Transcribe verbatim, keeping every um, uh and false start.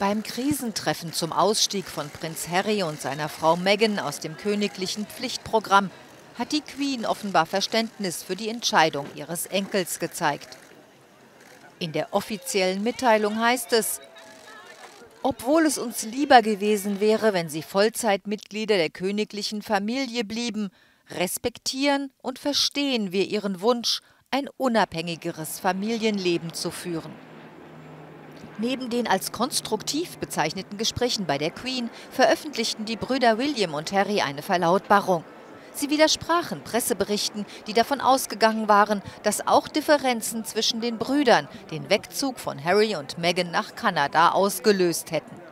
Beim Krisentreffen zum Ausstieg von Prinz Harry und seiner Frau Meghan aus dem königlichen Pflichtprogramm hat die Queen offenbar Verständnis für die Entscheidung ihres Enkels gezeigt. In der offiziellen Mitteilung heißt es: Obwohl es uns lieber gewesen wäre, wenn sie Vollzeitmitglieder der königlichen Familie blieben, respektieren und verstehen wir ihren Wunsch, ein unabhängigeres Familienleben zu führen. Neben den als konstruktiv bezeichneten Gesprächen bei der Queen veröffentlichten die Brüder William und Harry eine Verlautbarung. Sie widersprachen Presseberichten, die davon ausgegangen waren, dass auch Differenzen zwischen den Brüdern den Wegzug von Harry und Meghan nach Kanada ausgelöst hätten.